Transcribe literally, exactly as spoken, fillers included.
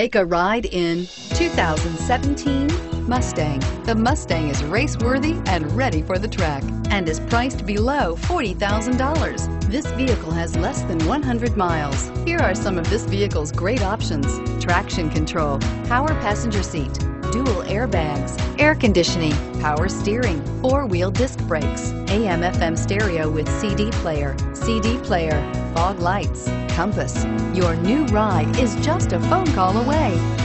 Take a ride in two thousand seventeen Mustang. The Mustang is race-worthy and ready for the track and is priced below forty thousand dollars. This vehicle has less than one hundred miles. Here are some of this vehicle's great options: traction control, power passenger seat, dual airbags, air conditioning, power steering, four-wheel disc brakes, A M F M stereo with C D player, C D player, fog lights, compass. Your new ride is just a phone call away.